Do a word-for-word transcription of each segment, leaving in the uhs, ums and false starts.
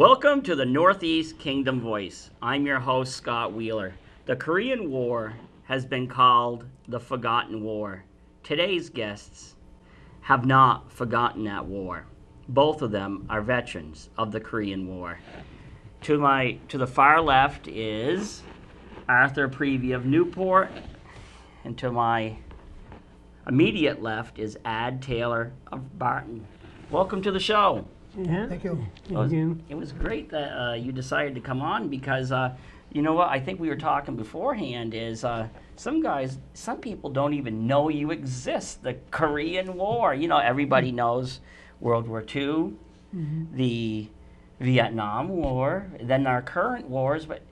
Welcome to the Northeast Kingdom Voice. I'm your host, Scott Wheeler. The Korean War has been called the Forgotten War. Today's guests have not forgotten that war. Both of them are veterans of the Korean War. To my to the far left is Arthur Prevey of Newport, and to my immediate left is Ad Taylor of Barton. Welcome to the show. Yeah. Thank you. It was, it was great that uh, you decided to come on because, uh, you know what, I think we were talking beforehand is uh, some guys, some people don't even know you exist. The Korean War, you know, everybody knows World War Two, mm-hmm. the Vietnam War, then our current wars, but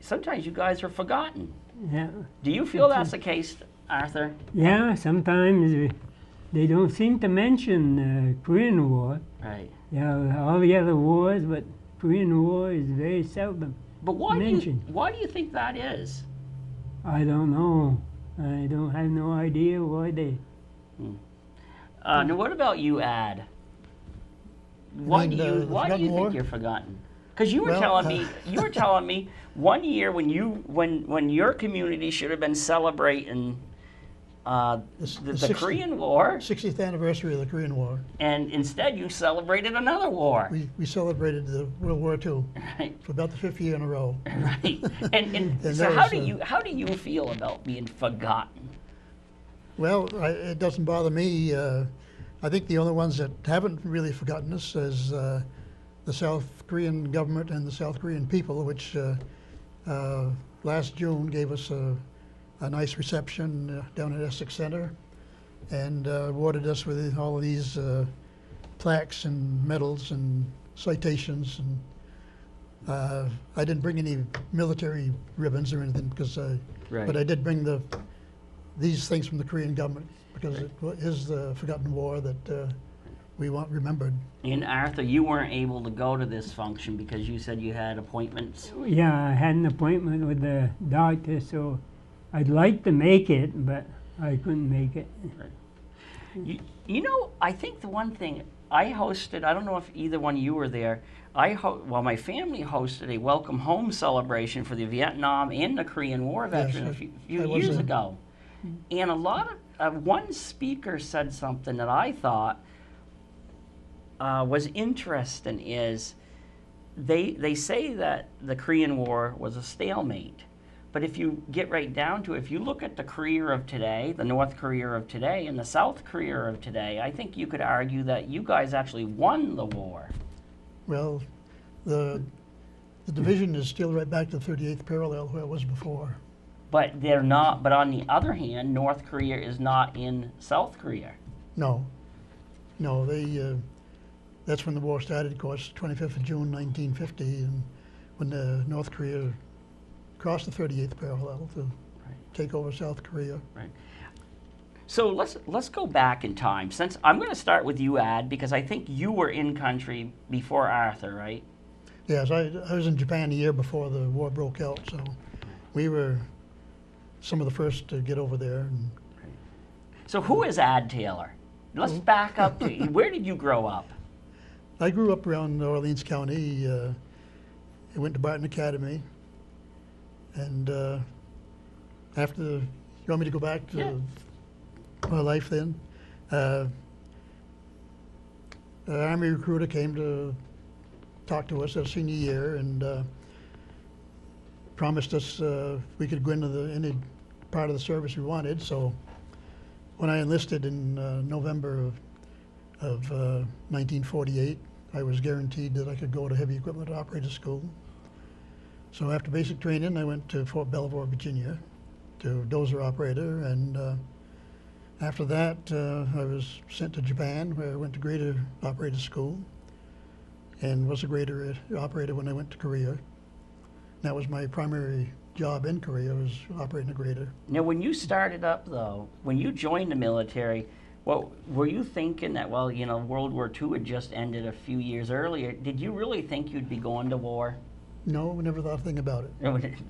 sometimes you guys are forgotten. Yeah. Do you feel that's, that's the case, Arthur? Yeah, sometimes they don't seem to mention the uh, Korean War. Right. Yeah, all the other wars, but Korean War is very seldom but why mentioned. Do you, why do you think that is? I don't know. I don't have no idea why they. Hmm. Uh, now, what about you, Ad? Why and, do you uh, Why do you think war? You're forgotten? Because you were well, telling uh, me you were telling me one year when you when when your community should have been celebrating. Uh, the, the, the sixtieth, Korean War. sixtieth anniversary of the Korean War. And instead you celebrated another war. We, we celebrated the World War Two right. for about the fifth year in a row. Right. And, and, and so how was, do you how do you feel about being forgotten? Well, I, it doesn't bother me. Uh, I think the only ones that haven't really forgotten us is uh, the South Korean government and the South Korean people, which uh, uh, last June gave us a a nice reception uh, down at Essex Center and uh, awarded us with all of these uh, plaques and medals and citations. And uh, I didn't bring any military ribbons or anything, because I, right. but I did bring the these things from the Korean government, because right. it is the forgotten war that uh, we want remembered. And Arthur, you weren't able to go to this function because you said you had appointments. Yeah, I had an appointment with the doctor, so I'd like to make it, but I couldn't make it. You, you know, I think the one thing I hosted, I don't know if either one of you were there, I ho well, my family hosted a welcome home celebration for the Vietnam and the Korean War veterans yes, a few, few years ago. And a lot of, uh, one speaker said something that I thought uh, was interesting is they, they say that the Korean War was a stalemate. But if you get right down to it, if you look at the Korea of today, the North Korea of today, and the South Korea of today, I think you could argue that you guys actually won the war. Well, the, the division is still right back to the thirty-eighth parallel where it was before. But they're not, but on the other hand, North Korea is not in South Korea. No. No, they, uh, that's when the war started, of course, twenty-fifth of June nineteen fifty, and when the North Korea across the thirty-eighth parallel to right. take over South Korea. Right. So let's let's go back in time. Since I'm going to start with you, Ad, because I think you were in country before Arthur, right? Yes, I, I was in Japan a year before the war broke out, so we were some of the first to get over there. And right. So who is Ad Taylor? Let's oh. back up to you. Where did you grow up? I grew up around Orleans County. Uh, I went to Barton Academy. And uh, after, the, you want me to go back to yeah. my life then? Uh, an Army recruiter came to talk to us our senior year and uh, promised us uh, we could go into the, any part of the service we wanted. So when I enlisted in uh, November of, of uh, nineteen forty-eight, I was guaranteed that I could go to Heavy Equipment Operator School. So after basic training, I went to Fort Belvoir, Virginia, to dozer operator, and uh, after that, uh, I was sent to Japan, where I went to Grader Operator School, and was a Grader operator when I went to Korea. That was my primary job in Korea, was operating a Grader. Now, when you started up, though, when you joined the military, well, were you thinking that, well, you know, World War Two had just ended a few years earlier? Did you really think you'd be going to war? No, we never thought a thing about it.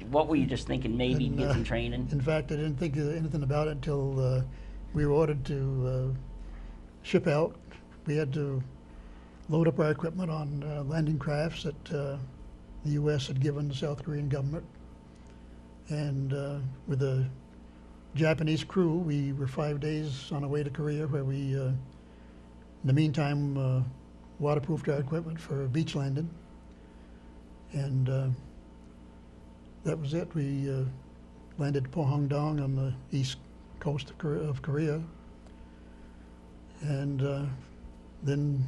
What were you just thinking? Maybe and, uh, get some training? In fact, I didn't think anything about it until uh, we were ordered to uh, ship out. We had to load up our equipment on uh, landing crafts that uh, the U S had given the South Korean government. And uh, with a Japanese crew, we were five days on our way to Korea, where we, uh, in the meantime, uh, waterproofed our equipment for beach landing. And uh, that was it. We uh, landed at Pohang-dong on the east coast of Korea. Of Korea. And uh, then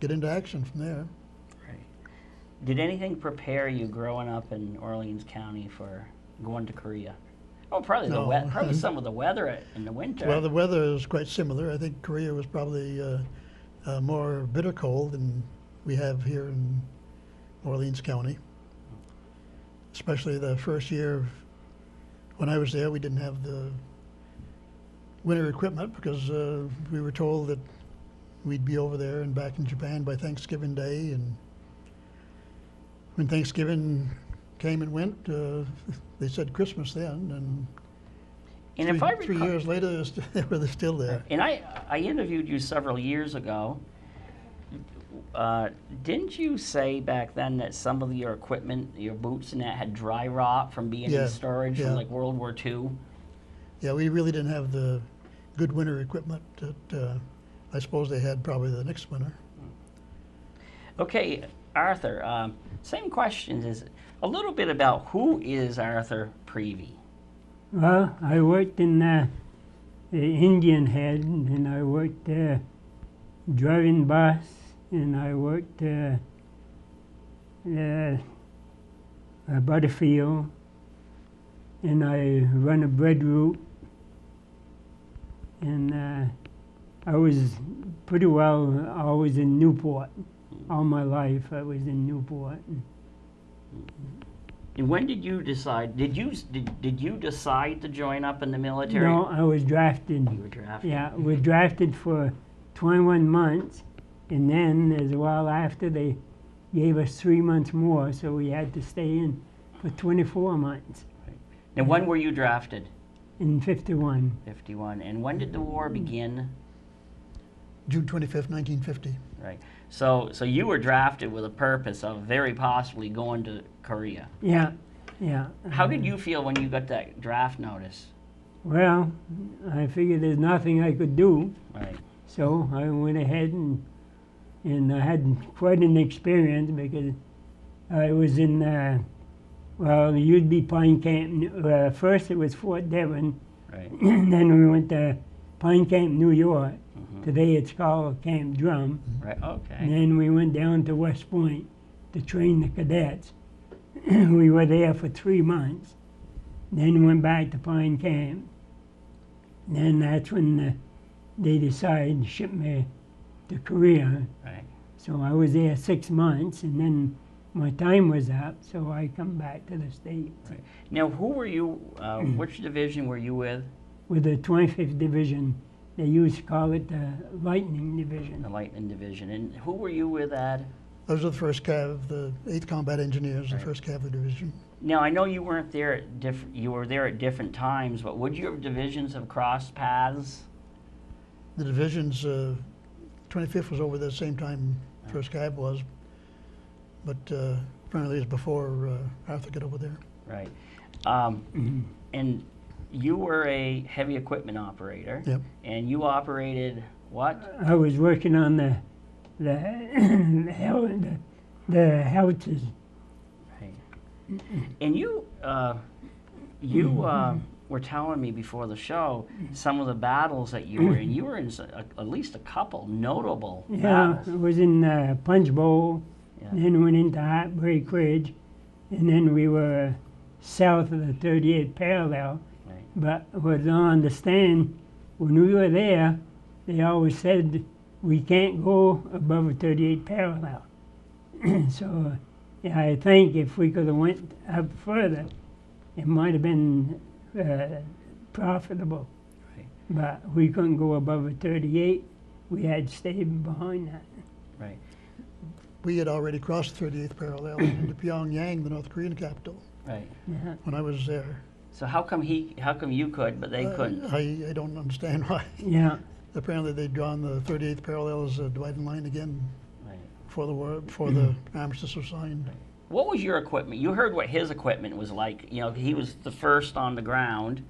get into action from there. Right. Did anything prepare you growing up in Orleans County for going to Korea? Oh, probably no. the weather. Probably some of the weather in the winter. Well, the weather is quite similar. I think Korea was probably uh, uh, more bitter cold than we have here in Orleans County. Especially the first year of when I was there, we didn't have the winter equipment because uh, we were told that we'd be over there and back in Japan by Thanksgiving Day. And when Thanksgiving came and went, uh, they said Christmas then. And, and three, if I recall, three years later, they were still there. And I, I interviewed you several years ago. Uh, didn't you say back then that some of your equipment, your boots and that, had dry rot from being yeah, in storage yeah. from like World War Two? Yeah, we really didn't have the good winter equipment that uh, I suppose they had probably the next winter. Okay, Arthur, um, same question is a little bit about who is Arthur Prevey? Well, I worked in uh, the Indian Head, and I worked uh, driving bus, and I worked uh, uh, a butterfield, and I run a bread route, and uh, I was pretty well always in Newport. All my life I was in Newport. And when did you decide, did you did, did you decide to join up in the military? No, I was drafted. You were drafted. Yeah, I was drafted for twenty-one months, and then as well after they gave us three months more, so we had to stay in for twenty-four months. Right. Now when were you drafted? In fifty-one. fifty-one. And when did the war begin? June twenty-fifth, nineteen fifty. Right. So, so you were drafted with a purpose of very possibly going to Korea. Yeah, yeah. How did you feel when you got that draft notice? Well, I figured there's nothing I could do. Right. So I went ahead and and I had quite an experience because I was in, uh, well, you'd be Pine Camp. Uh, first it was Fort Devon. Right. And then we went to Pine Camp, New York. Today it's called Camp Drum. Right, okay. And then we went down to West Point to train the cadets. We were there for three months. Then went back to Pine Camp. And then that's when the, they decided to ship me to Korea. Right. So I was there six months, and then my time was up, so I come back to the States. Right. Now, who were you, uh, which division were you with? With the twenty-fifth Division. They used to call it the Lightning Division. The Lightning Division. And who were you with, Ad? Those are the first Cav, the eighth Combat Engineers, right. The first Cavalry Division. Now, I know you weren't there at different, you were there at different times, but would your divisions have crossed paths? The divisions, uh, twenty-fifth was over the same time first Cav was, but uh, apparently it was before uh, Arthur got over there. Right. Um, and you were a heavy equipment operator, yep. And you operated what? I was working on the the the, the houses. Right. And you uh, you uh, were telling me before the show some of the battles that you were in. You were in a, at least a couple notable yeah, battles. Yeah, I was in uh, Punch Bowl, yeah. Then went into Heartbreak Ridge, and then we were south of the thirty-eighth parallel. But what I understand, when we were there, they always said, we can't go above a thirty-eighth parallel. So yeah, I think if we could have went up further, it might have been uh, profitable. Right. But we couldn't go above a thirty-eight. We had stayed behind that. Right. We had already crossed the thirty-eighth parallel into Pyongyang, the North Korean capital, right. Yeah. When I was there. So how come he, how come you could, but they uh, couldn't? I, I don't understand why. Yeah. Apparently they'd drawn the thirty-eighth parallel as a dividing line again. before the war, before the armistice was signed. What was your equipment? You heard what his equipment was like. You know, he was the first on the ground.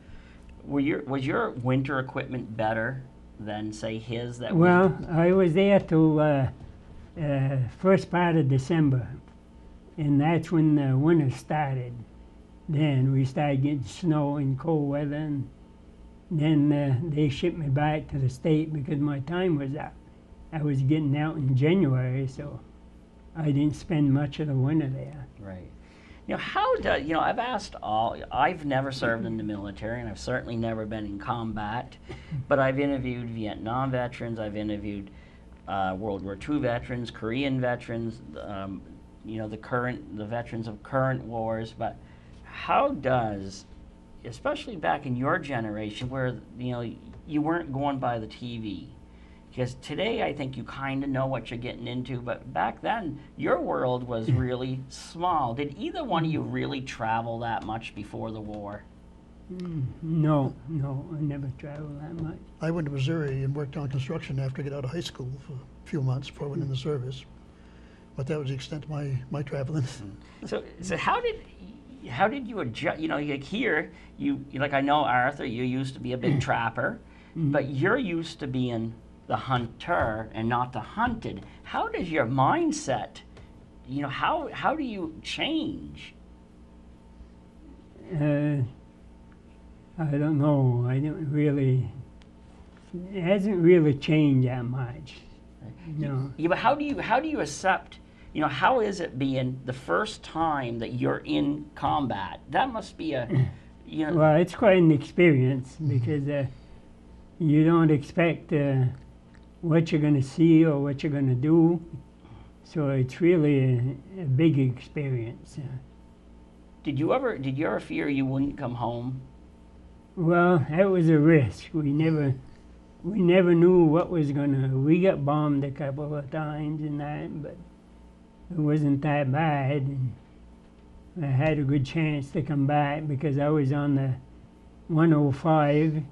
Were your, was your winter equipment better than, say, his? That well, was I was there to uh, uh, first part of December, and that's when the winter started. Then we started getting snow and cold weather, and then uh, they shipped me back to the state because my time was up. I was getting out in January, so I didn't spend much of the winter there. Right. You know, how does, you know, I've asked all, I've never served in the military, and I've certainly never been in combat, but I've interviewed Vietnam veterans, I've interviewed uh, World War Two veterans, Korean veterans, um, you know, the current, the veterans of current wars, but how does, especially back in your generation where, you know, you weren't going by the T V, because today I think you kind of know what you're getting into, but back then your world was really small. Did either one of you really travel that much before the war? No, no, I never traveled that much. I went to Missouri and worked on construction after I got out of high school for a few months before I went in the service, but that was the extent of my, my traveling. So, so how did, how did you adjust, you know, like here, you, like I know Arthur, you used to be a big trapper, but you're used to being the hunter and not the hunted. How does your mindset, you know, how how do you change? Uh, I don't know. I don't really, it hasn't really changed that much. You know. Yeah, but how do you, how do you accept, you know, how is it being the first time that you're in combat? That must be a, you know. Well, it's quite an experience because uh, you don't expect uh, what you're going to see or what you're going to do, so it's really a, a big experience. Did you ever, did you ever fear you wouldn't come home? Well, that was a risk. We never, we never knew what was going to. We got bombed a couple of times and that, but it wasn't that bad. And I had a good chance to come back because I was on the one oh five.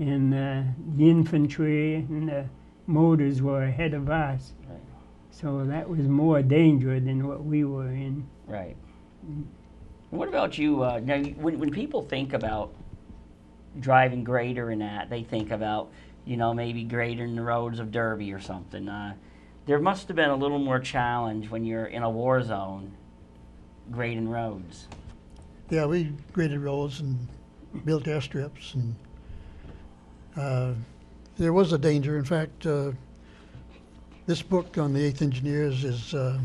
And uh, the infantry and the motors were ahead of us. Right. So that was more danger than what we were in. Right. What about you? Uh, now, when, when people think about driving greater and that, they think about, you know, maybe grading the roads of Derby or something. Uh, there must have been a little more challenge when you're in a war zone grading roads. Yeah, we graded roads and built airstrips and Uh, there was a danger. In fact, uh, this book on the eighth Engineers is uh,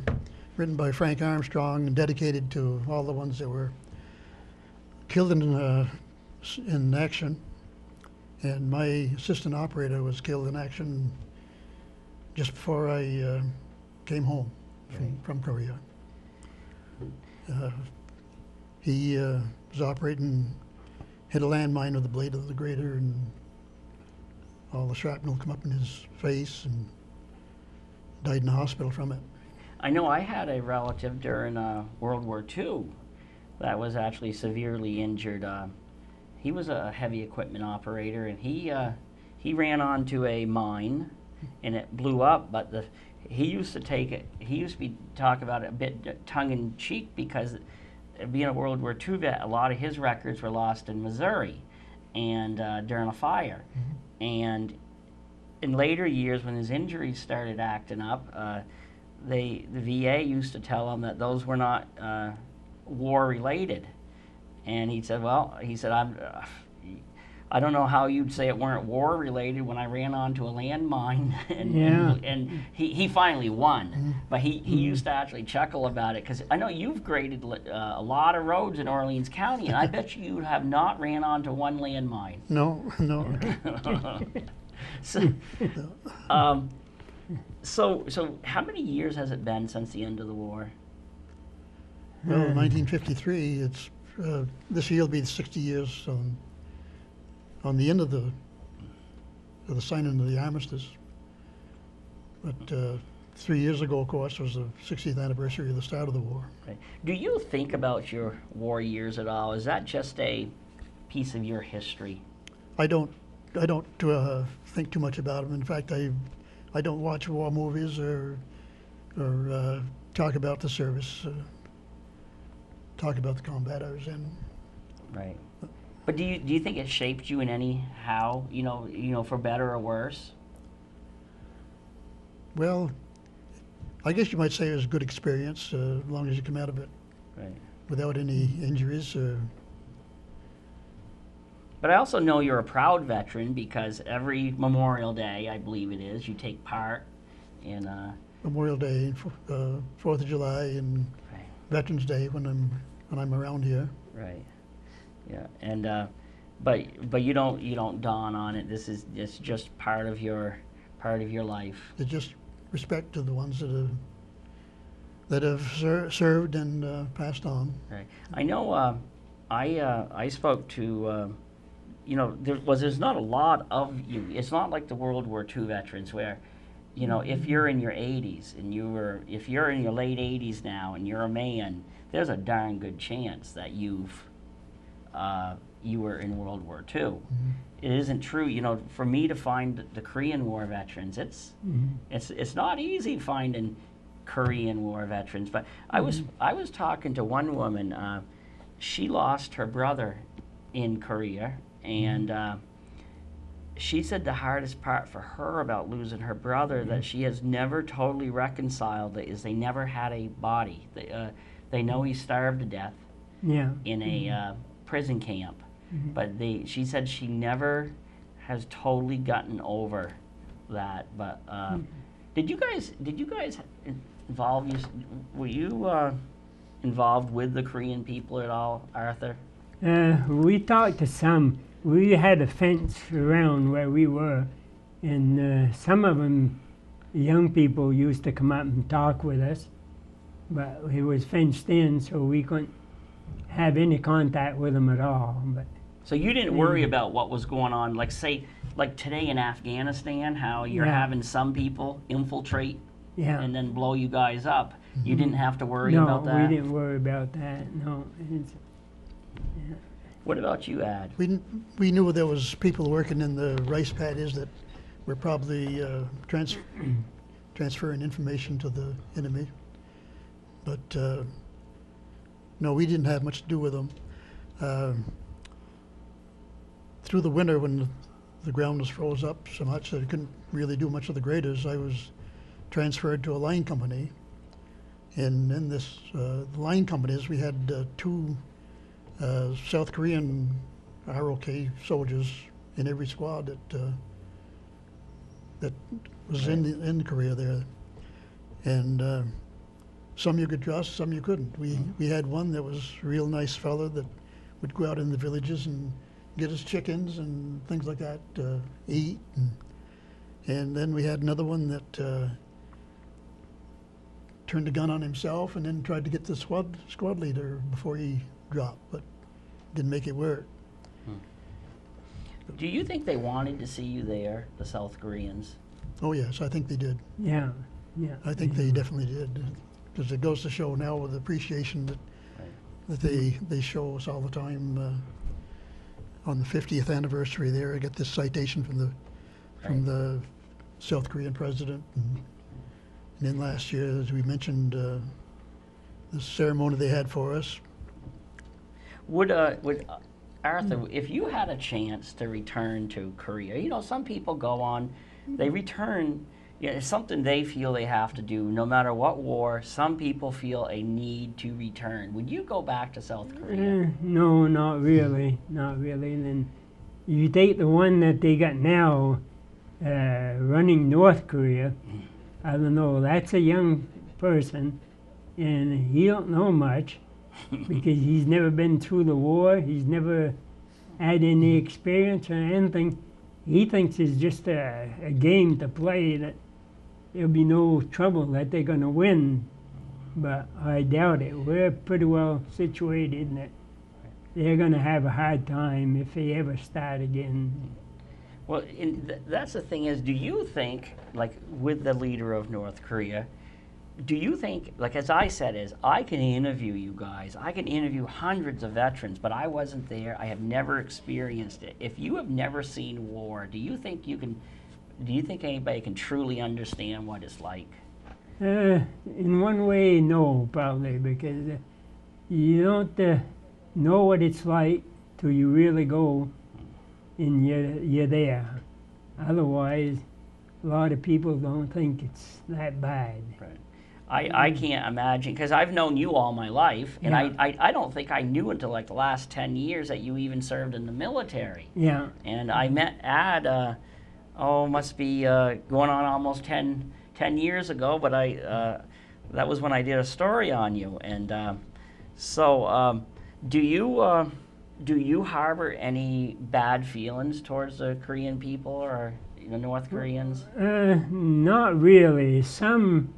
written by Frank Armstrong and dedicated to all the ones that were killed in, uh, in action. And my assistant operator was killed in action just before I uh, came home from, from Korea. Uh, he uh, was operating, hit a landmine with the blade of the grader, and all the shrapnel come up in his face, and died in the hospital from it. I know I had a relative during uh, World War Two that was actually severely injured. Uh, he was a heavy equipment operator, and he uh, he ran onto a mine, and it blew up. But the he used to take it. He used to be talk about it a bit tongue in cheek because, being a World War Two vet, a lot of his records were lost in Missouri, and uh, during a fire. Mm-hmm. And in later years, when his injuries started acting up, uh, they, the V A used to tell him that those were not uh, war-related. And he said, well, he said, I'm, uh, I don't know how you'd say it weren't war-related when I ran onto a landmine. and, yeah. and, and he, he finally won. But he, he used to actually chuckle about it, because I know you've graded uh, a lot of roads in Orleans County, and I bet you have not ran onto one landmine. No, no. so, um, so, so how many years has it been since the end of the war? Well, um, nineteen fifty-three, it's, uh, this year will be sixty years. So on the end of the, of the signing of the armistice. But uh, three years ago, of course, was the sixtieth anniversary of the start of the war. Right. Do you think about your war years at all? Is that just a piece of your history? I don't, I don't uh, think too much about them. In fact, I, I don't watch war movies or or uh, talk about the service, uh, talk about the combat I was in. Right. But do you do you think it shaped you in any how, you know, you know, for better or worse? Well, I guess you might say it was a good experience, uh, as long as you come out of it right. without any injuries. Uh, But I also know you're a proud veteran, because every Memorial Day, I believe it is, you take part in... Uh, Memorial Day, uh, Fourth of July, and right. Veterans Day when I'm when I'm around here. Right. Yeah. And uh, but but you don't you don't dawn on it. This is it's just part of your part of your life. It's just respect to the ones that have that have ser served and uh, passed on. Right. I know. Uh, I uh, I spoke to. Uh, You know, there was there's not a lot of you. It's not like the World War Two veterans where, you know, if you're in your eighties and you were, if you're in your late eighties now and you're a man, there's a darn good chance that you've, uh, you were in World War Two. Mm-hmm. It isn't true, you know. For me to find the Korean War veterans, it's, mm-hmm. it's, it's not easy finding Korean War veterans. But mm-hmm. I was, I was talking to one woman. Uh, she lost her brother in Korea. And uh, she said the hardest part for her about losing her brother mm-hmm. that she has never totally reconciled is they never had a body. They, uh, they know he starved to death yeah. in a mm-hmm. uh, prison camp, mm-hmm. but they, she said she never has totally gotten over that. But uh, mm-hmm. did you guys did you guys involve you? Were you uh, involved with the Korean people at all, Arthur? Uh, we talked to some. We had a fence around where we were, and uh, some of them, young people, used to come up and talk with us, but it was fenced in, so we couldn't have any contact with them at all. But so you didn't worry about what was going on, like say, like today in Afghanistan, how you're yeah. having some people infiltrate yeah. and then blow you guys up. Mm-hmm. You didn't have to worry no, about that? No, we didn't worry about that, no. It's, yeah. What about you, Ad? We we knew there was people working in the rice paddies that were probably uh, trans transferring information to the enemy, but uh, no, we didn't have much to do with them. Uh, through the winter, when the ground was froze up so much that I couldn't really do much of the graders, I was transferred to a line company, and in this uh, the line companies we had uh, two. Uh, South Korean R O K soldiers in every squad that uh, that was right. in the, in Korea there, and uh, some you could trust, some you couldn't. We mm-hmm. we had one that was a real nice fella that would go out in the villages and get us chickens and things like that to uh, eat, and, and then we had another one that uh, turned a gun on himself and then tried to get the squad squad leader before he. Drop, but didn't make it work. Hmm. Do you think they wanted to see you there, the South Koreans? Oh yes, I think they did. Yeah, yeah. I think yeah. they definitely did, because it goes to show now with the appreciation that right. that they they show us all the time. Uh, on the fiftieth anniversary, there I get this citation from the from right. the South Korean president, and, and then last year, as we mentioned, uh, the ceremony they had for us. Would, uh, would uh, Arthur, if you had a chance to return to Korea, you know, some people go on, they return, you know, it's something they feel they have to do, no matter what war, some people feel a need to return. Would you go back to South Korea? Uh, no, not really, not really. And then you take the one that they got now uh, running North Korea, I don't know, that's a young person, and he don't know much. Because he's never been through the war, he's never had any experience or anything. He thinks it's just a, a game to play, that there'll be no trouble, that they're going to win. But I doubt it. We're pretty well situated that they're going to have a hard time if they ever start again. Well, and th that's the thing is, do you think, like with the leader of North Korea, do you think, like as I said, is I can interview you guys, I can interview hundreds of veterans, but I wasn't there, I have never experienced it. If you have never seen war, do you think you can, do you think anybody can truly understand what it's like? Uh, in one way, no, probably, because uh, you don't uh, know what it's like till you really go and you're, you're there. Otherwise, a lot of people don't think it's that bad. Right. I, I can't imagine, because I've known you all my life, and yeah. I, I, I don't think I knew until like the last ten years that you even served in the military. Yeah. And I met Ad, uh, oh, must be uh, going on almost ten years ago, but I uh, that was when I did a story on you. And uh, so um, do you uh, do you harbor any bad feelings towards the Korean people or the North Koreans? Uh, not really. Some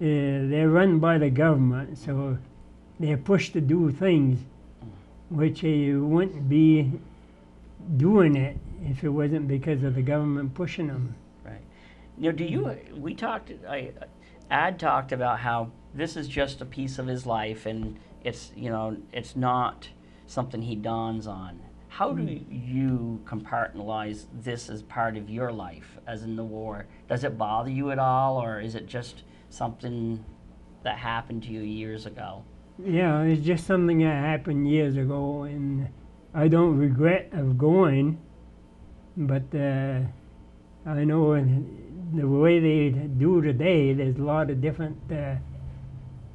uh, they're run by the government, so they're pushed to do things which they wouldn't be doing it if it wasn't because of the government pushing them. You know, do you, we talked, I, Ad talked about how this is just a piece of his life and it's, you know, it's not something he dawns on. How do you compartmentalize this as part of your life, as in the war? Does it bother you at all, or is it just something that happened to you years ago? Yeah, it's just something that happened years ago, and I don't regret of going, but uh, I know in, the way they do today, there's a lot of different uh,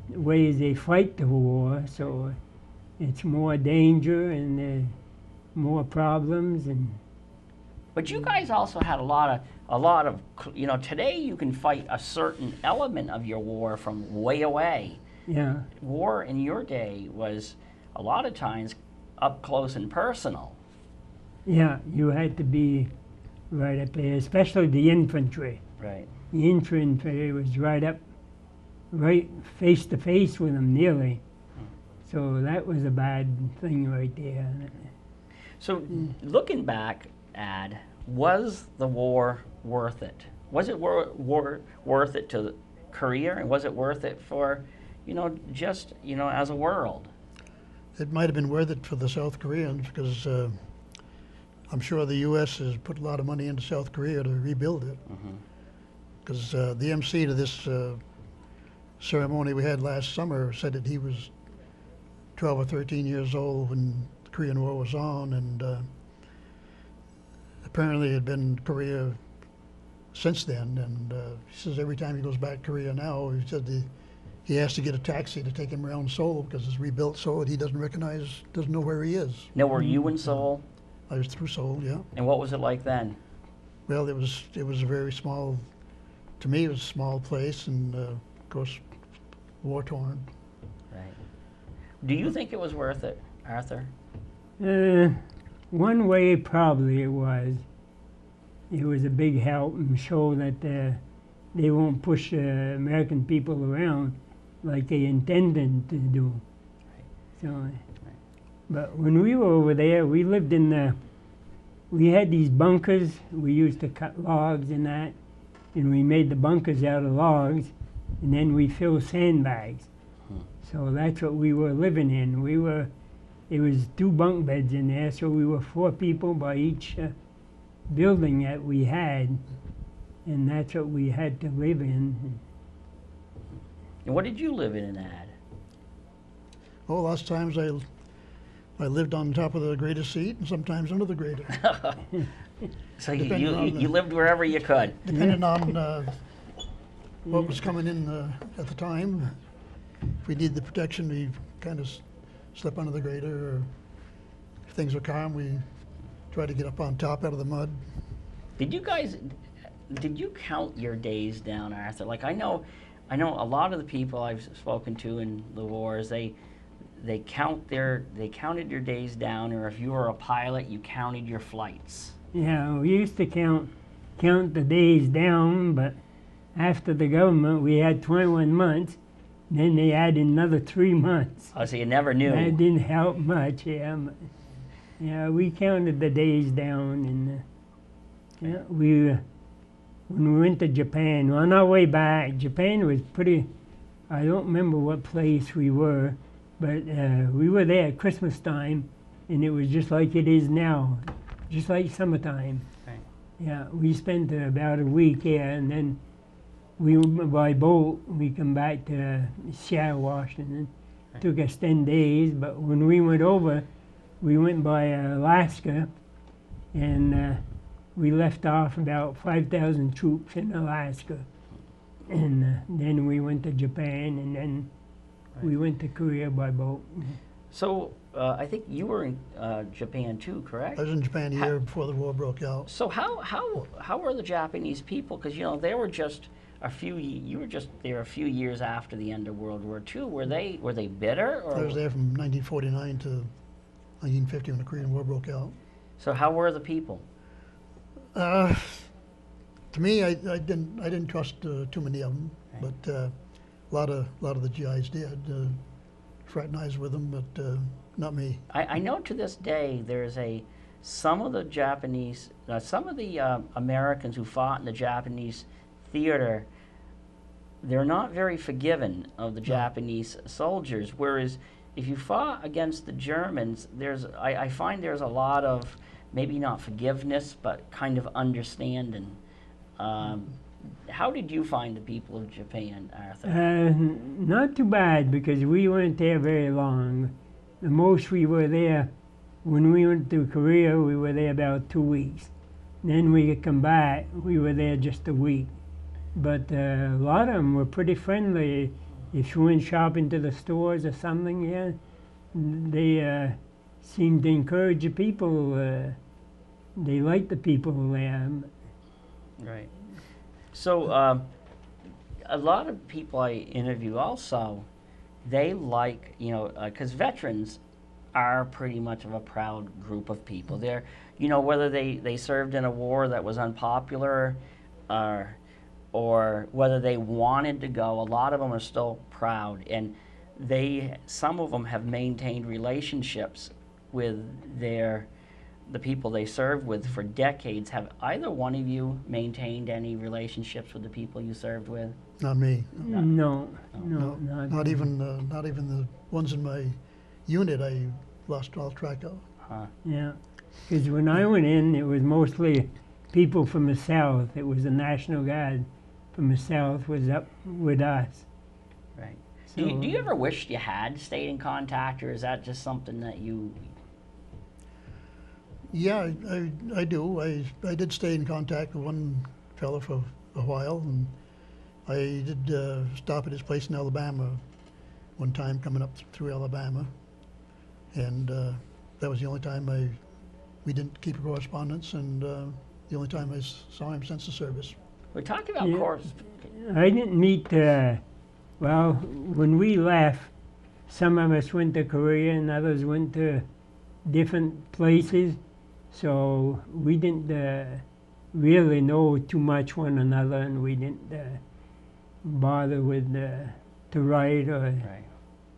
ways they fight the war, so it's more danger and uh, more problems. And but you guys also had a lot of a lot of you know, today you can fight a certain element of your war from way away. Yeah, war in your day was a lot of times up close and personal. Yeah, you had to be right up there, especially the infantry. Right. The infantry was right up, right face to face with them nearly. Hmm. So that was a bad thing right there. So mm. looking back, Ad, was the war worth it? Was it war, war worth it to Korea, and was it worth it for, you know, just, you know, as a world? It might have been worth it for the South Koreans, because uh, I'm sure the U S has put a lot of money into South Korea to rebuild it. Because mm-hmm. uh, the M C to this uh, ceremony we had last summer said that he was twelve or thirteen years old when the Korean War was on, and uh, apparently had been in Korea since then. And uh, he says every time he goes back to Korea now, he said the, he has to get a taxi to take him around Seoul, because it's rebuilt Seoul and he doesn't recognize, doesn't know where he is. Now, were you in Seoul? I was through Seoul, yeah. And what was it like then? Well, it was it was a very small, to me, it was a small place, and uh, of course, war torn. Right. Do you think it was worth it, Arthur? Uh, one way, probably it was. It was a big help and show that uh, they won't push uh, American people around like they intended to do. Right. So. But when we were over there, we lived in the, we had these bunkers. We used to cut logs and that, and we made the bunkers out of logs, and then we filled sandbags. Hmm. So that's what we were living in. We were, it was two bunk beds in there, so we were four people by each uh, building that we had, and that's what we had to live in. And what did you live in, Ad? Oh, last times I... I lived on top of the grader seat, and sometimes under the grader. So you, you, the, you lived wherever you could. Depending on uh, what was coming in uh, at the time. If we needed the protection, we kind of slept under the grader. Or if things were calm, we tried to get up on top out of the mud. Did you guys, did you count your days down, Arthur? Like I know, I know a lot of the people I've spoken to in the wars, they, They count their they counted your days down, or if you were a pilot, you counted your flights. Yeah, we used to count count the days down, but after the government, we had twenty-one months. Then they added another three months. Oh, so you never knew. That didn't help much. Yeah, yeah, we counted the days down, and uh, yeah, we uh, when we went to Japan on our way back. Japan was pretty. I don't remember what place we were. But uh, we were there at Christmas time, and it was just like it is now, just like summertime. Right. Yeah, we spent uh, about a week here, and then we by boat we come back to Seattle, Washington. It took us ten days, but when we went over, we went by Alaska, and uh, we left off about five thousand troops in Alaska, and uh, then we went to Japan, and then right. we went to Korea by boat. So uh, I think you were in uh, Japan too, correct? I was in Japan the how, year before the war broke out. So how how how were the Japanese people? Because you know they were just a few. You were just there a few years after the end of World War Two. Were they were they bitter? Or? I was there from nineteen forty-nine to nineteen fifty when the Korean War broke out. So how were the people? Uh, to me, I, I didn't I didn't trust uh, too many of them, right. but uh, a lot of a lot of the G Is did. Uh, fraternize with them, but uh, not me. I, I know to this day there's a some of the Japanese, uh, some of the uh, Americans who fought in the Japanese theater, they're not very forgiving of the no. Japanese soldiers, whereas if you fought against the Germans, there's I, I find there's a lot of maybe not forgiveness, but kind of understanding. Um, How did you find the people of Japan, Arthur? Uh, not too bad, because we weren't there very long. The most we were there, when we went to Korea, we were there about two weeks. Then we come back, we were there just a week. But uh, a lot of them were pretty friendly. If you went shopping to the stores or something, yeah, they uh, seemed to encourage the people. Uh, they liked the people there. Right. So um, a lot of people I interview also, they like, you know, because uh, veterans are pretty much of a proud group of people. They're, you know, whether they, they served in a war that was unpopular uh, or whether they wanted to go, a lot of them are still proud. And they, some of them have maintained relationships with their the people they served with for decades. Have either one of you maintained any relationships with the people you served with? Not me. No, no, no, no, no not, not even uh, not even the ones in my unit. I lost all track of. Huh. Yeah, because when I went in, it was mostly people from the South. It was the National Guard from the South was up with us. Right. So do, you, do you ever wish you had stayed in contact, or is that just something that you? Yeah, I, I, I do. I, I did stay in contact with one fellow for a while, and I did uh, stop at his place in Alabama one time coming up th through Alabama, and uh, that was the only time I we didn't keep a correspondence, and uh, the only time I saw him since the service. We're talking about yeah, correspondence. I didn't meet, uh, well, when we left, some of us went to Korea and others went to different places. So we didn't uh, really know too much one another, and we didn't uh, bother with uh, to write or right.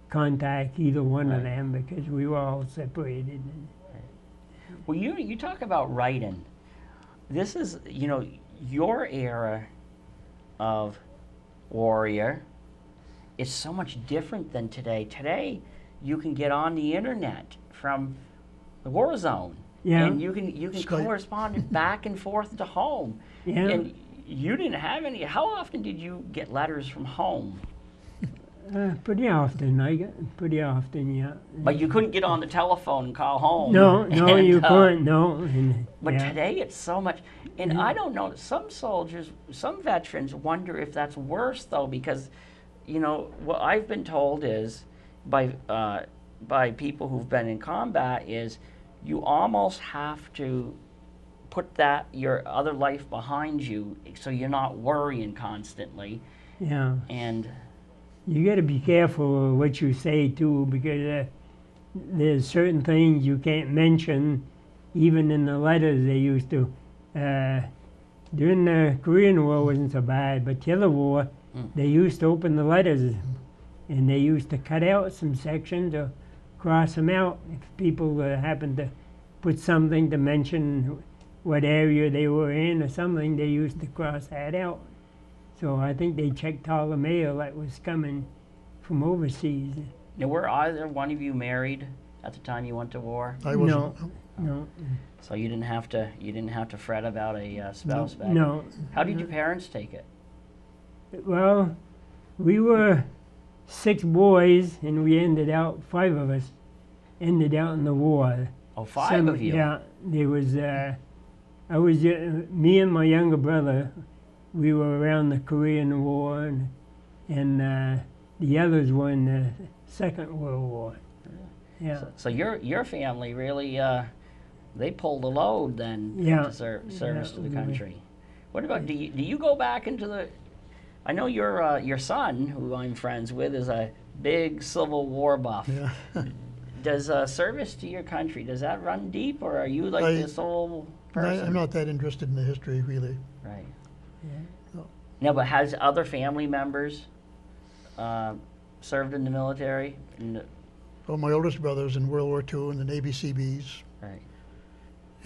contact either one right. of them because we were all separated. Right. Well, you you talk about writing. This is you know your era of warrior is so much different than today. Today you can get on the internet from the war zone. Yeah. And you can you can Skype. correspond back and forth to home. Yeah. And you didn't have any. How often did you get letters from home? Uh, pretty often. I got pretty often. Yeah. But you couldn't get on the telephone and call home. No, no, and, you uh, couldn't. No. And, but yeah. today it's so much. And yeah. I don't know. Some soldiers, some veterans wonder if that's worse though, because, you know, what I've been told is by uh, by people who've been in combat is. You almost have to put that your other life behind you, so you're not worrying constantly. Yeah. And you got to be careful what you say too, because uh, there's certain things you can't mention, even in the letters they used to. Uh, during the Korean War wasn't so bad, but the other war, mm. they used to open the letters, and they used to cut out some sections or cross them out if people uh, happened to put something to mention what area they were in or something. They used to cross that out. So I think they checked all the mail that was coming from overseas. Now, were either one of you married at the time you went to war? I wasn't. No, no. So you didn't have to you didn't have to fret about a uh, spouse back? No. How did your parents take it? Well, we were six boys, and we ended out, five of us ended out in the war. Oh, five Some, of you? Yeah. There was, uh, I was, uh, me and my younger brother, we were around the Korean War, and, and uh, the others were in the Second World War. Yeah. So, so your your family really, uh, they pulled the load then yeah. to ser service yeah. to the country. What about, do you, do you go back into the, I know your uh, your son, who I'm friends with, is a big Civil War buff. Yeah. Does uh, service to your country, does that run deep, or are you like I, this old person? I, I'm not that interested in the history, really. Right. Yeah. No. No, but has other family members uh, served in the military? In the well, my oldest brother's in World War Two in the Navy C Bs. Right.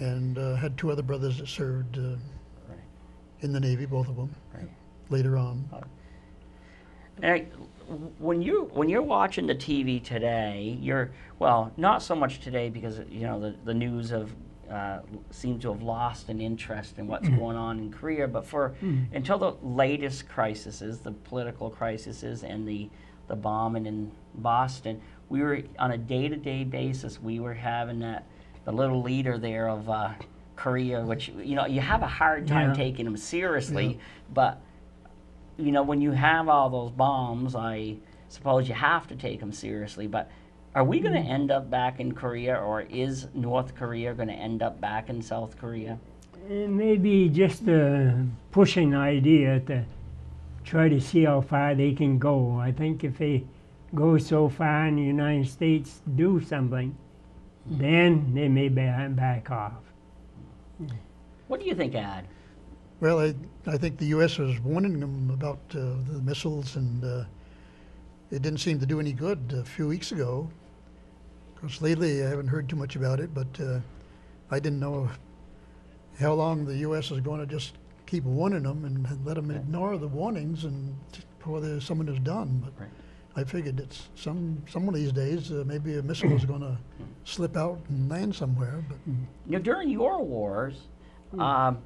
And uh, had two other brothers that served uh, right. in the Navy, both of them. Right. Later on. Oh. And when you when you're watching the T V today, you're well, not so much today because you know the the news of uh, seems to have lost an interest in what's going on in Korea. But for mm. until the latest crises, the political crises, and the the bombing in Boston, we were on a day-to-day basis. We were having that the little leader there of uh, Korea, which you know you have a hard time yeah. taking them seriously, yeah. but. You know, when you have all those bombs, I suppose you have to take them seriously, but are we going to end up back in Korea, or is North Korea going to end up back in South Korea? It may be just a pushing idea to try to see how far they can go. I think if they go so far in the United States to do something, then they may back off. What do you think, Ad? Well, I, I think the U S was warning them about uh, the missiles, and uh, it didn't seem to do any good a few weeks ago. Of course, lately I haven't heard too much about it, but uh, I didn't know how long the U S is going to just keep warning them and let them right. ignore the warnings and before someone is done. But right. I figured it's some some of these days uh, maybe a missile is going to slip out and land somewhere. But now, during your wars. Um,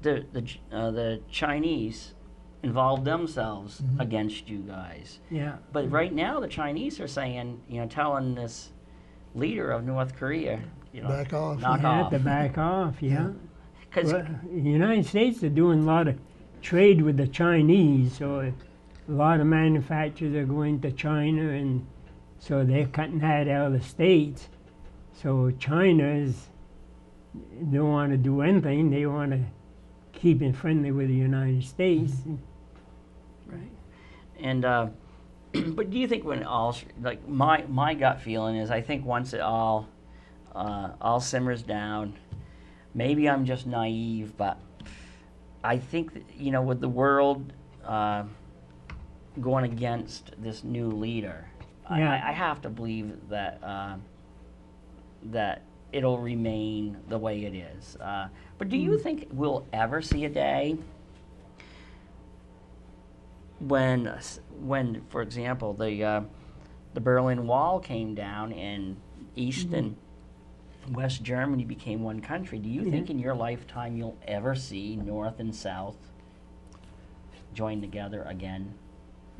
The the uh, the Chinese involved themselves mm-hmm. against you guys. Yeah. But mm-hmm. right now the Chinese are saying, you know, telling this leader of North Korea, you know, back off. Knock yeah, off. To back off. Yeah. Because yeah. well, the United States are doing a lot of trade with the Chinese, so a lot of manufacturers are going to China, and so they're cutting that out of the States. So China's don't want to do anything. They want to keeping friendly with the United States, mm-hmm. right? And uh, but do you think when all like my my gut feeling is I think once it all uh, all simmers down, maybe I'm just naive, but I think that, you know with the world uh, going against this new leader, yeah. I, I have to believe that uh, that. it'll remain the way it is. Uh, but do you think we'll ever see a day when, when, for example, the uh, the Berlin Wall came down and East mm-hmm. and West Germany became one country? Do you yeah. think in your lifetime you'll ever see North and South join together again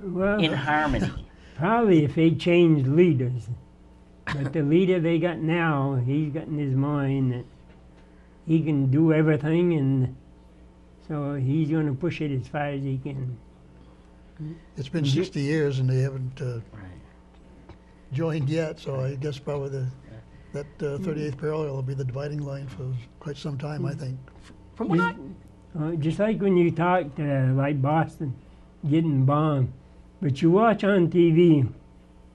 well, in harmony? Probably if they change leaders. But the leader they got now, he's got in his mind that he can do everything, and so he's going to push it as far as he can. It's been sixty years, and they haven't uh, right. joined yet. So I guess probably the, that uh, thirty-eighth parallel will be the dividing line for quite some time, I think. From what? Uh, just like when you talked, uh, like Boston getting bombed, but you watch on T V.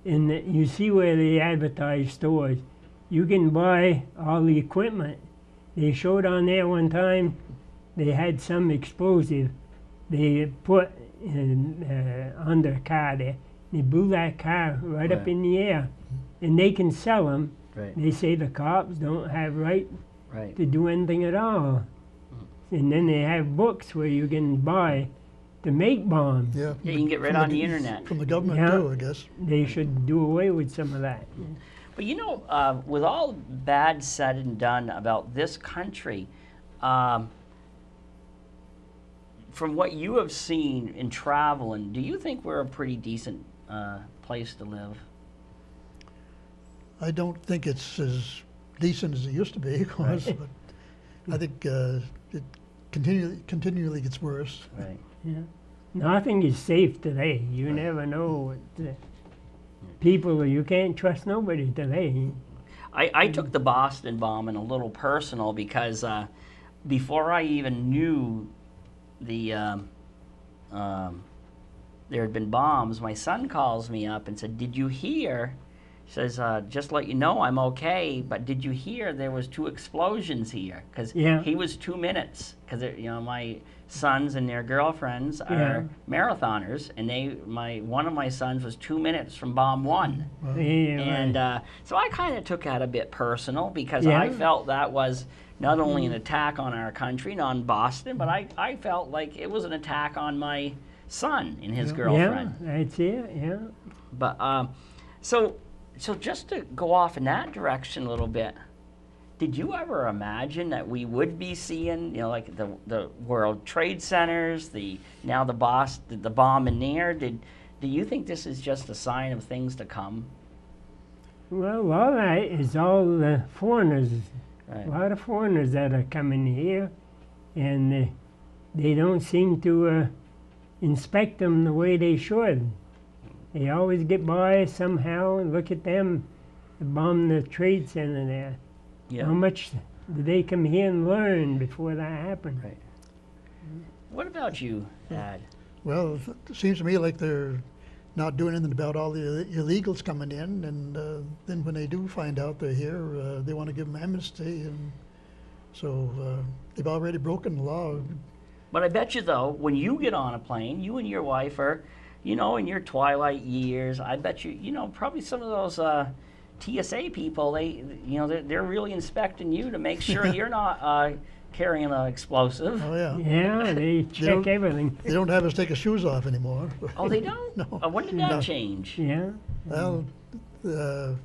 And you see where they advertise stores. You can buy all the equipment. They showed on there one time, they had some explosive they put in, uh, under a car there. They blew that car right, right up in the air. And they can sell them. Right. They say the cops don't have right, right to do anything at all. Mm. And then they have books where you can buy to make bombs. Yeah, yeah you can get right on the, the internet. From the government yeah, too, I guess. They should do away with some of that. Yeah. But you know, uh, with all bad said and done about this country, um, from what you have seen in traveling, do you think we're a pretty decent uh, place to live? I don't think it's as decent as it used to be, of course, right. But I think uh, it continually, continually gets worse. Right. Yeah. Nothing is safe today. You right. never know what, uh, people, you can't trust nobody today. I, I took the Boston bombing a little personal because uh, before I even knew the um, um, there had been bombs, my son calls me up and said, "Did you hear?" He says, uh, "Just let you know I'm okay, but did you hear there was two explosions here?" Because yeah. he was two minutes. Because you know my sons and their girlfriends are yeah. marathoners, and they my one of my sons was two minutes from bomb one. Wow. Yeah, and right. uh, so I kind of took that a bit personal because yeah. I felt that was not only an attack on our country, not on Boston, but I, I felt like it was an attack on my son and his yeah. girlfriend. Yeah, that's it. Yeah. But um, so. So just to go off in that direction a little bit, did you ever imagine that we would be seeing, you know, like the the World Trade Centers, the now the boss, the, the bomb in there? Did do you think this is just a sign of things to come? Well, all right, it's all the foreigners, right. a lot of foreigners that are coming here, and they, they don't seem to uh, inspect them the way they should. They always get by somehow, and look at them, bomb the trade center there. Yeah. How much did they come here and learn before that happened? Right. What about you, Ad? Well, it seems to me like they're not doing anything about all the illegals coming in, and uh, then when they do find out they're here, uh, they want to give them amnesty, and so uh, they've already broken the law. But I bet you, though, when you get on a plane, you and your wife are... You know, in your twilight years, I bet you, you know, probably some of those uh, T S A people, they, you know, they're, they're really inspecting you to make sure you're not uh, carrying an explosive. Oh, yeah. Yeah, they check they everything. They don't have us take our shoes off anymore. Oh, they don't? No. Uh, when did that no. change? Yeah. Well, uh,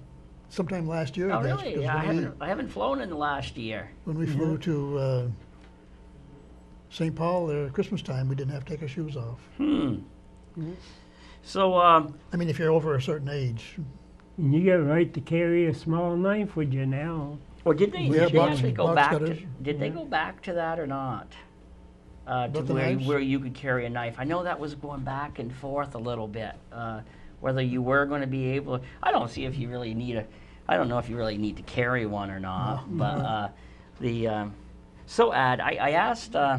sometime last year. Oh, that's really? Yeah, I, haven't, I haven't flown in the last year. When we mm-hmm. flew to uh, Saint Paul at Christmas time, we didn't have to take our shoes off. Hmm. So, um, I mean, if you're over a certain age, you got a right to carry a small knife with you now. Or did they, yeah, did they box, actually go back? To, did yeah. they go back to that or not? Uh, to where, where you could carry a knife. I know that was going back and forth a little bit. Uh, whether you were going to be able, I don't see if you really need a. I don't know if you really need to carry one or not. No. But uh, the um, so Ad, I, I asked uh,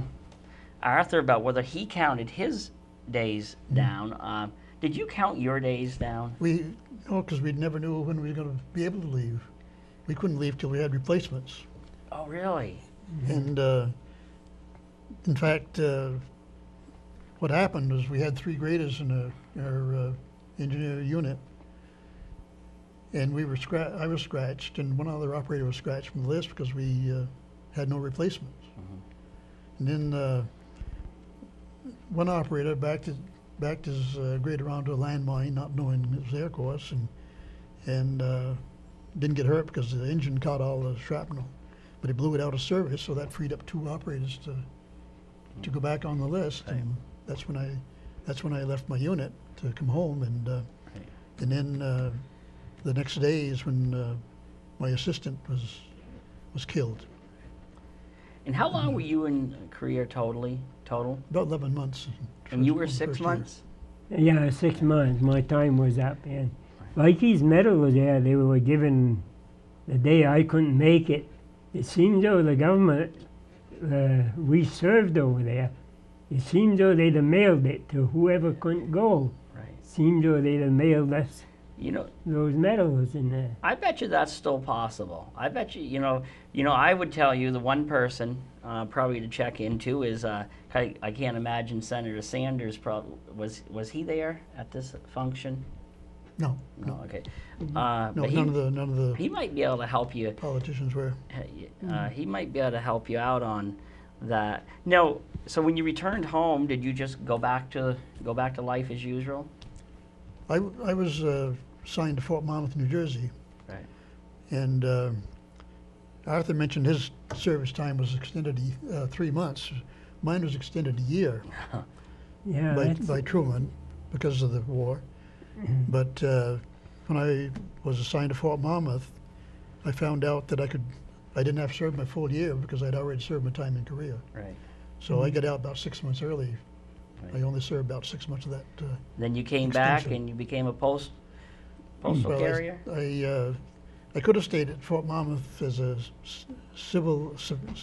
Arthur about whether he counted his days down. Uh, did you count your days down? We, oh, because we never knew when we were going to be able to leave. We couldn't leave till we had replacements. Oh, really? Mm-hmm. And uh, in fact, uh, what happened was we had three graders in our, our uh, engineer unit, and we were scra I was scratched, and one other operator was scratched from the list because we uh, had no replacements. Mm-hmm. And then. Uh, One operator backed his, backed his uh, grader onto a landmine, not knowing it was air course, and, and uh, didn't get hurt because the engine caught all the shrapnel. But it blew it out of service, so that freed up two operators to to go back on the list. Right. And that's when I that's when I left my unit to come home, and uh, right. and then uh, the next day is when uh, my assistant was was killed. And how long um, were you in Korea totally? Total? About eleven months. And you were six months? Year. Yeah, six months. My time was up. And Vikey's medal was there. They were given the day I couldn't make it. It seems though the government, uh, we served over there, it seems though they'd have mailed it to whoever couldn't go. Right. It seems though they'd have mailed us. You know, those medals in there. I bet you that's still possible. I bet you, you know, you know, I would tell you the one person uh, probably to check into is, uh, I, I can't imagine Senator Sanders, probably, was was he there at this function? No. No, no. Okay. Uh, no, but he, none of the, none of the he might be able to help you. Politicians were. Uh, mm. He might be able to help you out on that. No, so when you returned home, did you just go back to, go back to life as usual? I, I was... Uh, signed to Fort Monmouth, New Jersey. Right. And uh, Arthur mentioned his service time was extended uh, three months. Mine was extended a year yeah, by, by Truman because of the war. Mm-hmm. But uh, when I was assigned to Fort Monmouth, I found out that I could, I didn't have to serve my full year because I'd already served my time in Korea. Right. So mm-hmm. I got out about six months early. Right. I only served about six months of that. Uh, then you came extension. back and you became a post postal well, carrier? I, I, uh, I could have stayed at Fort Monmouth as a civil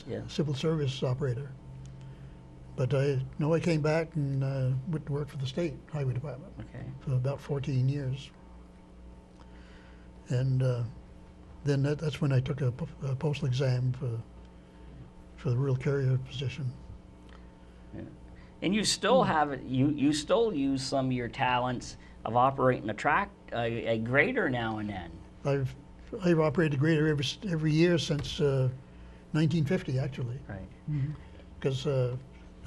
yeah. civil service operator. But I know I came back and uh, went to work for the state highway department okay. for about fourteen years. And uh, then that, that's when I took a, a postal exam for for the rural carrier position. Yeah. And you still mm. have you you still use some of your talents of operating a track a, a grader now and then. I've I've operated a grader every every year since uh, nineteen fifty actually. Right. Because. Mm-hmm. uh,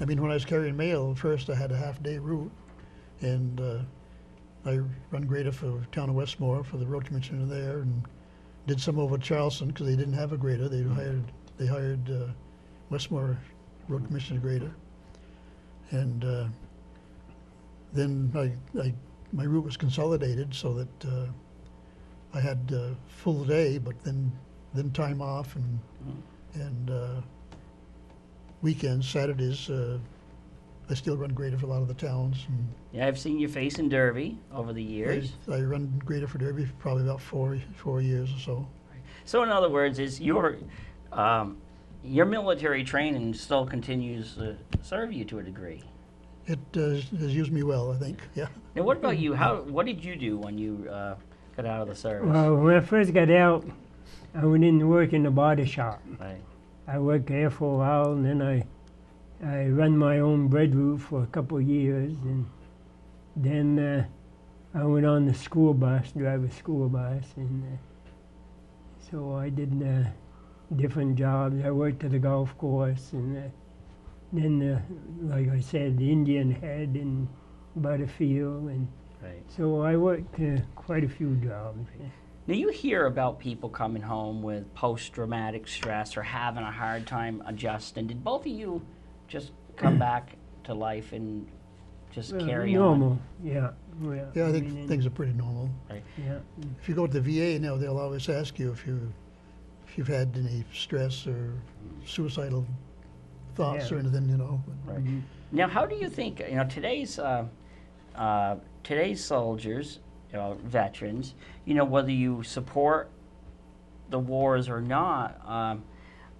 I mean, when I was carrying mail, first I had a half-day route, and uh, I run grader for the town of Westmore for the road commissioner there, and did some over Charleston because they didn't have a grader. They hired they hired uh, Westmore road commissioner grader, and uh, then I, I my route was consolidated so that uh, I had uh, full day, but then then time off and and. Uh, Weekends, Saturdays, uh, I still run grader for a lot of the towns. And yeah, I've seen your face in Derby over the years. I, I run grader for Derby for probably about four four years or so. Right. So in other words, is your um, your military training still continues to serve you to a degree? It uh, has used me well, I think. Yeah. Now, what about you? How what did you do when you uh, got out of the service? Well, when I first got out, I went in to work in the body shop. Right. I worked there for a while, and then I I ran my own bread route for a couple of years, and then uh, I went on the school bus, drive a school bus, and uh, so I did uh, different jobs. I worked at the golf course, and uh, then, uh, like I said, the Indian Head and Butterfield, and right. so I worked uh, quite a few jobs. Now, you hear about people coming home with post-traumatic stress or having a hard time adjusting. Did both of you just come back to life and just well, carry normal. on? Normal, yeah. yeah. Yeah, I think I mean, things are pretty normal. Right. Yeah. If you go to the V A now, they'll always ask you if, you, if you've had any stress or suicidal thoughts yeah. or anything, you know. Right. Mm-hmm. Now, how do you think, you know, today's, uh, uh, today's soldiers... Uh, veterans, you know, whether you support the wars or not, um,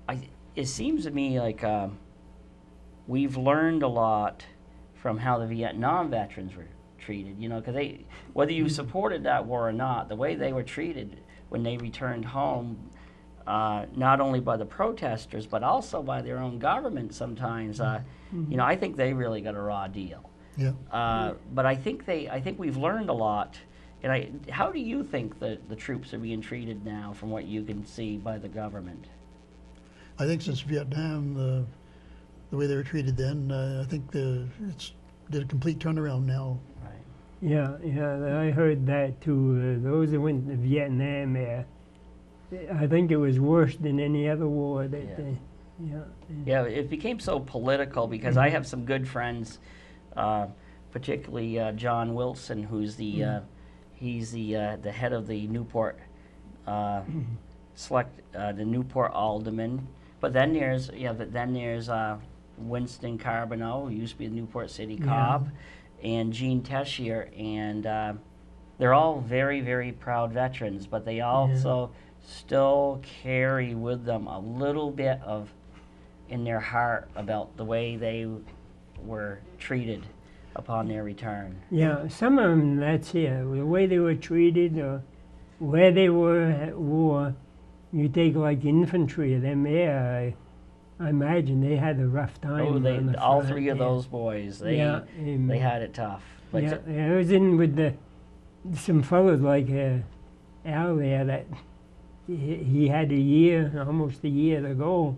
I, it seems to me like uh, we've learned a lot from how the Vietnam veterans were treated, you know, because they, whether you supported that war or not, the way they were treated when they returned home, uh, not only by the protesters, but also by their own government sometimes, uh, mm-hmm. you know, I think they really got a raw deal. Yeah. Uh, but I think they, I think we've learned a lot. And I, how do you think that the troops are being treated now, from what you can see, by the government? I think since Vietnam, the, the way they were treated then, uh, I think the, it's did a complete turnaround now. Right. Yeah, yeah, I heard that too. Uh, those that went to Vietnam, uh, I think it was worse than any other war. That yeah. They, yeah, yeah. yeah, it became so political because mm-hmm. I have some good friends, uh, particularly uh, John Wilson, who's the mm-hmm. uh, He's the uh, the head of the Newport uh, select uh, the Newport alderman. But then there's yeah, but then there's uh, Winston Carboneau, who used to be the Newport City cop, yeah. and Gene Teshier, and uh, they're all very very proud veterans. But they also yeah. still carry with them a little bit of in their heart about the way they were treated upon their return. Yeah, some of them, that's yeah, the way they were treated or where they were at war. You take like infantry, them there, I, I imagine they had a rough time. Oh, they, the all front, three of yeah. those boys, they yeah, um, they had it tough. But yeah, yeah, I was in with the, some fellows like uh, Al there that he, he had a year, almost a year to go.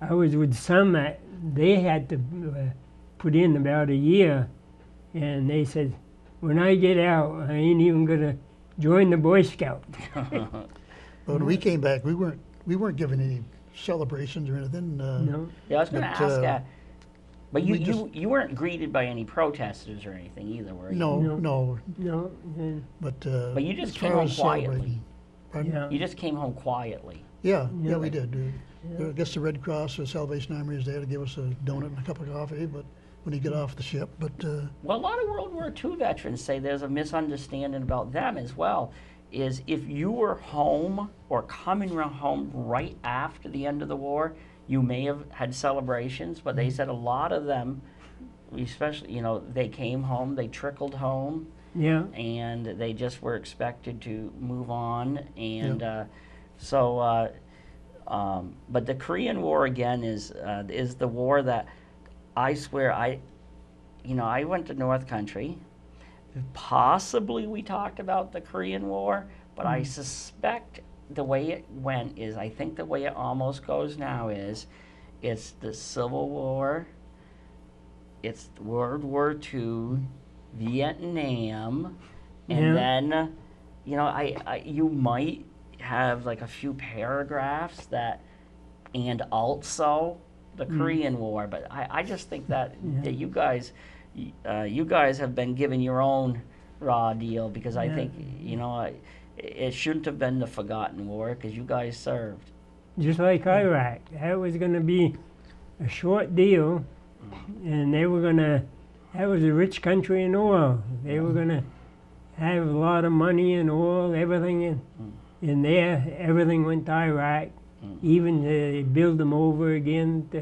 I was with some that they had to uh, put in about a year. And they said, when I get out, I ain't even gonna join the Boy Scout. But when we came back, we weren't we weren't given any celebrations or anything. Uh, no. Yeah, I was gonna but, ask uh, that. But you, we just, you, you weren't greeted by any protesters or anything either, were you? No, no. No. no. no. But, uh, but you just came home quietly. Yeah. You just came home quietly. Yeah, yeah, yeah we did. We, yeah. I guess the Red Cross or Salvation Army was there to give us a donut and a cup of coffee, but when you get off the ship, but... Uh, well, a lot of World War Two veterans say there's a misunderstanding about them as well, is if you were home or coming home right after the end of the war, you may have had celebrations, but they said a lot of them, especially, you know, they came home, they trickled home, yeah, and they just were expected to move on, and yeah. uh, so, uh, um, but the Korean War, again, is uh, is the war that... I swear, I, you know, I went to North Country. Possibly we talked about the Korean War, but mm. I suspect the way it went is, I think the way it almost goes now is, it's the Civil War, it's World War Two, Vietnam, and yeah. then, you know, I, I you might have like a few paragraphs that, and also, the mm. Korean War, but I, I just think that, yeah. that you guys, uh, you guys have been given your own raw deal because yeah. I think you know I, it shouldn't have been the forgotten war because you guys served. Just like yeah. Iraq, that was going to be a short deal, mm. and they were going to. That was a rich country in oil. They mm. were going to have a lot of money and oil, everything in, mm. in there. Everything went to Iraq. Even uh, they build them over again, to,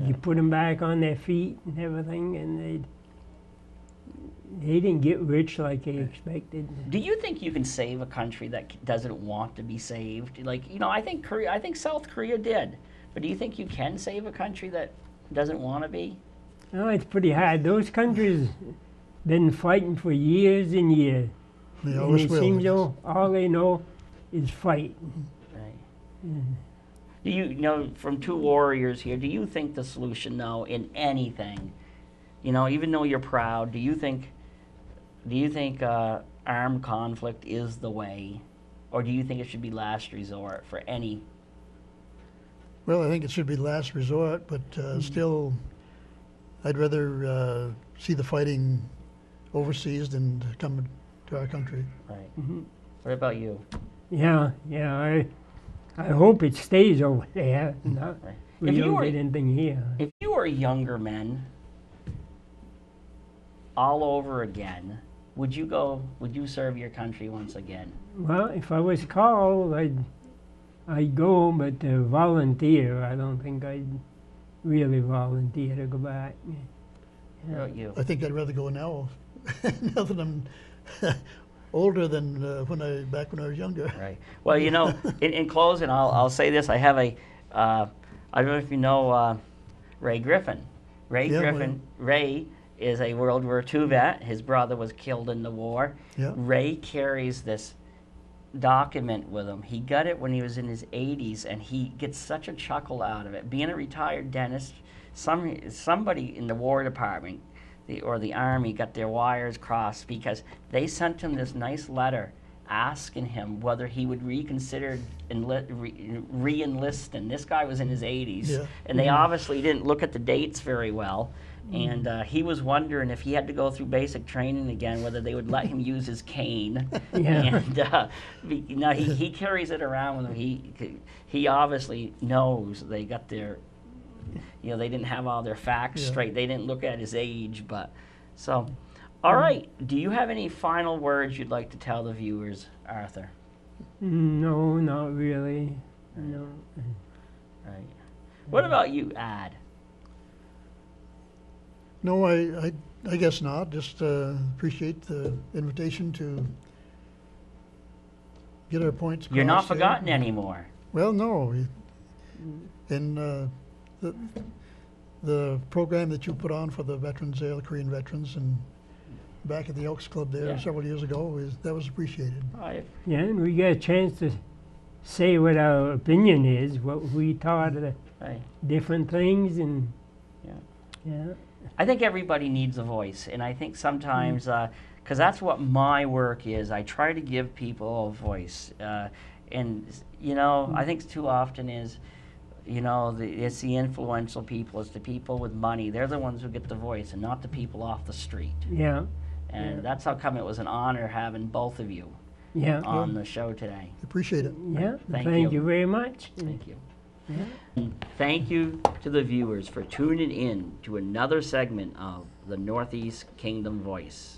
yeah. you put them back on their feet and everything, and they they didn't get rich like they expected. Do you think you can save a country that doesn't want to be saved? Like, you know, I think Korea, I think South Korea did, but do you think you can save a country that doesn't want to be? No, it's pretty hard. Those countries been fighting for years and years. They always and it will. Seems all, all they know is fight. Right. Mm. Do you, you know, from two warriors here, do you think the solution, though, in anything, you know, even though you're proud, do you think, do you think uh, armed conflict is the way, or do you think it should be last resort for any? Well, I think it should be last resort, but uh, mm-hmm. still, I'd rather uh, see the fighting overseas than come to our country. Right. Mm-hmm. What about you? Yeah, yeah, I... I hope it stays over there. No, we if don't you were, get anything here. If you were younger men, all over again, would you go? Would you serve your country once again? Well, if I was called, I'd I'd go, but uh, volunteer. I don't think I'd really volunteer to go back. How about you? I think I'd rather go now. Now that I'm. Older than uh, when I back when I was younger. Right. Well, you know, in, in closing, I'll I'll say this. I have a, uh, I don't know if you know uh, Ray Griffin. Ray yeah, Griffin. Well. Ray is a World War Two vet. His brother was killed in the war. Yeah. Ray carries this document with him. He got it when he was in his eighties, and he gets such a chuckle out of it. Being a retired dentist, some somebody in the War Department. The, or the Army got their wires crossed because they sent him this nice letter asking him whether he would reconsider enli re, re enlisting. This guy was in his eighties, yeah. and they mm-hmm. obviously didn't look at the dates very well. Mm-hmm. And uh, he was wondering if he had to go through basic training again, whether they would let him use his cane. Yeah. And uh, you know, he, he carries it around with him. He, he obviously knows they got their... You know, they didn't have all their facts yeah. straight. They didn't look at his age, but so. All mm. right. Do you have any final words you'd like to tell the viewers, Arthur? No, not really. No. Right. What about you, Ad? No, I, I, I guess not. Just uh, appreciate the invitation to get our points across. You're not forgotten there. Anymore. Well, no. And. Uh, The, the program that you put on for the veterans there, the Korean veterans, and back at the Elks Club there yeah. several years ago, was, that was appreciated. I, yeah, and we got a chance to say what our opinion is, what we thought of the right. different things, and yeah. yeah. I think everybody needs a voice, and I think sometimes, because mm. uh, that's what my work is, I try to give people a voice, uh, and you know, mm. I think too often is, You know, the, it's the influential people, it's the people with money. They're the ones who get the voice and not the people off the street. Yeah. And yeah. that's how come it was an honor having both of you yeah. on yeah. the show today. Appreciate it. Yeah. Thank, Thank you. you very much. Thank you. Yeah. And thank you to the viewers for tuning in to another segment of the Northeast Kingdom Voice.